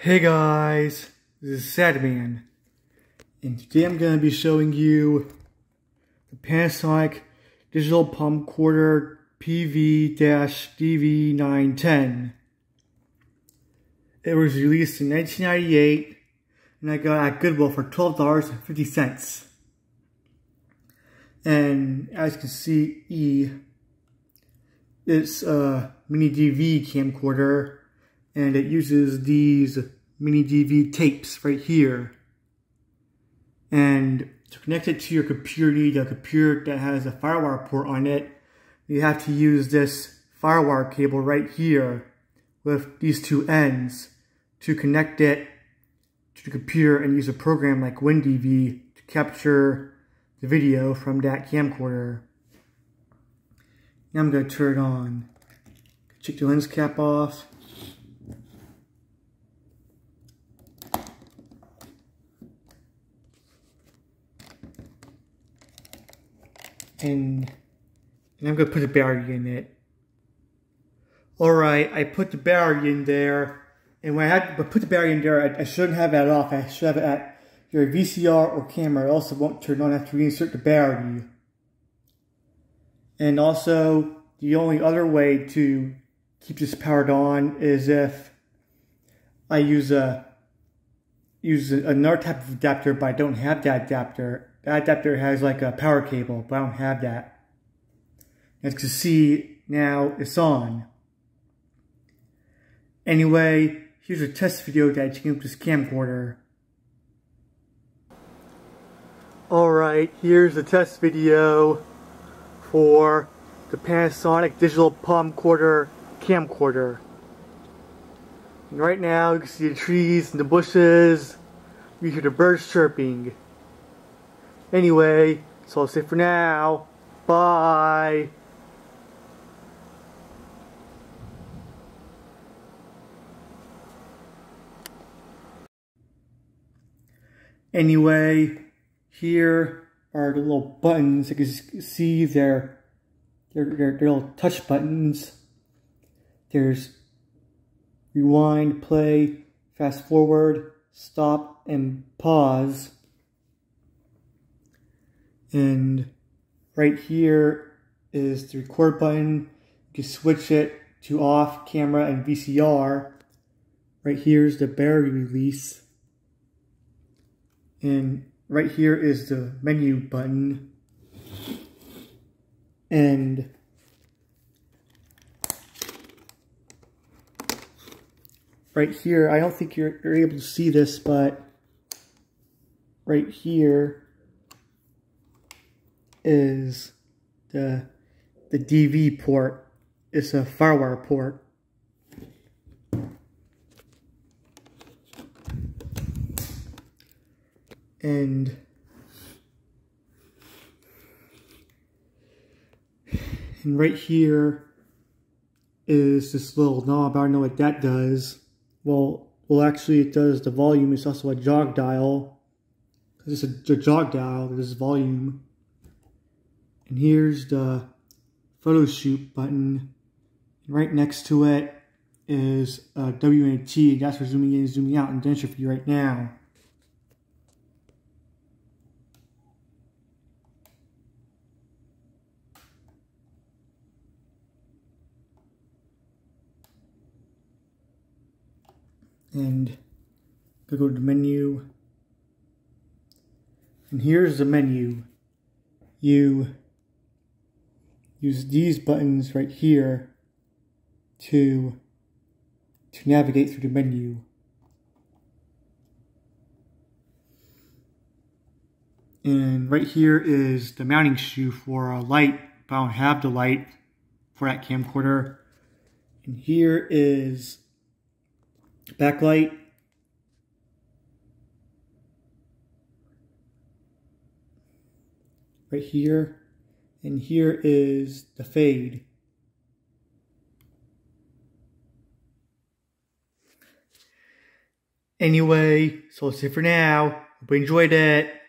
Hey guys, this is Sad Man, and today I'm going to be showing you the Panasonic Digital Pump Quarter PV-DV910. It was released in 1998, and I got it at Goodwill for $12.50. And as you can see, it's a mini DV camcorder. And it uses these mini DV tapes right here. And to connect it to your computer, you need a computer that has a firewire port on it. You have to use this firewire cable right here with these two ends to connect it to the computer and use a program like WinDV to capture the video from that camcorder. Now I'm going to turn it on. Check the lens cap off. And I'm going to put a battery in it. Alright, I put the battery in there. And when I put the battery in there, I shouldn't have that off. I should have it at your VCR or camera. It also won't turn on after you insert the battery. And also, the only other way to keep this powered on is if I use another type of adapter, but I don't have that adapter. That adapter has like a power cable, but I don't have that. As you can see, now it's on. Anyway, here's a test video that I took with this camcorder. Alright, here's the test video for the Panasonic Digital Pump Quarter camcorder. And right now, you can see the trees and the bushes. You hear the birds chirping. Anyway, that's all I'll say for now. Bye! Anyway, here are the little buttons. You can see they're little touch buttons. There's rewind, play, fast forward, stop, and pause. And right here is the record button. You can switch it to off camera and VCR. Right here is the battery release. And right here is the menu button. And right here, I don't think you're able to see this, but right here is the DV port. It's a firewire port. And right here is this little knob. I don't know what that does. Well, actually it does the volume. It's also a jog dial. Because it's a jog dial, there's volume. And here's the photo shoot button. Right next to it is WAT. That's for zooming in, zooming out, and density for you right now. And go to the menu. And here's the menu. You use these buttons right here to navigate through the menu. And right here is the mounting shoe for a light, but I don't have the light for that camcorder. And here is backlight. Right here. And here is the fade. Anyway, so that's it for now. Hope you enjoyed it.